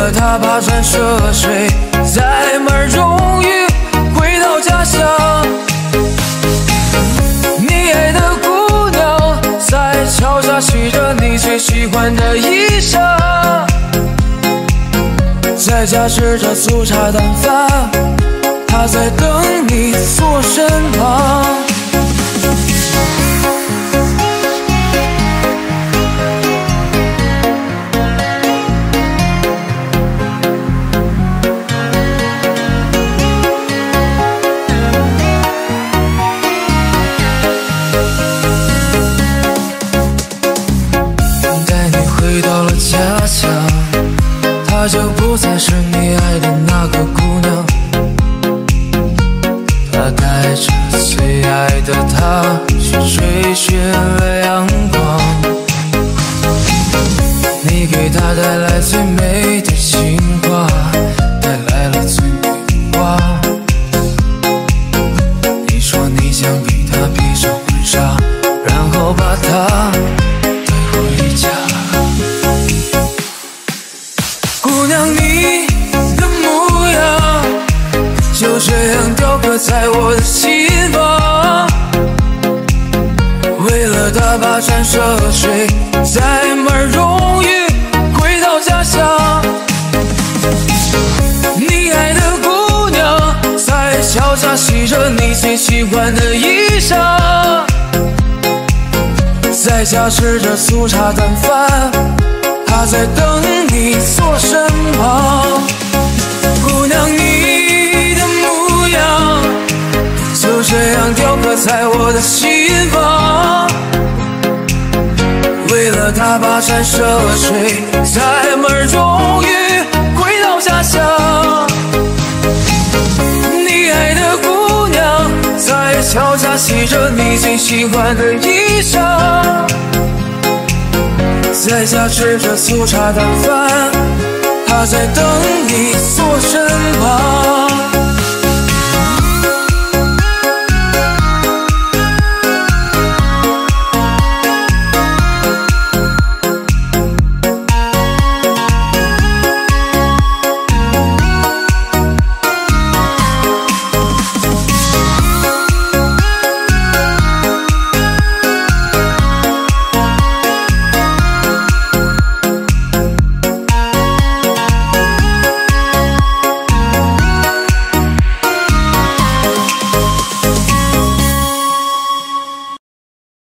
着他跋山涉水，在门儿终于回到家乡。你爱的姑娘在桥下洗着你最喜欢的衣裳，在家吃着粗茶淡饭，她在等你坐身旁。 就不再是你爱的那个姑娘，她带着最爱的她去追寻了阳光。你给她带来最美的情话，带来了最美的花。你说你想给她披上婚纱，然后把她带回家。 这样雕刻在我的心房，为了她跋山涉水，在门儿终于回到家乡。你爱的姑娘在桥下洗着你最喜欢的衣裳，在家吃着粗茶淡饭，她在等你坐身旁。姑娘你。 就这样雕刻在我的心房，为了她跋山涉水，在门儿终于回到家乡。你爱的姑娘在桥下洗着你最喜欢的衣裳，在家吃着粗茶淡饭，她在等你坐身旁。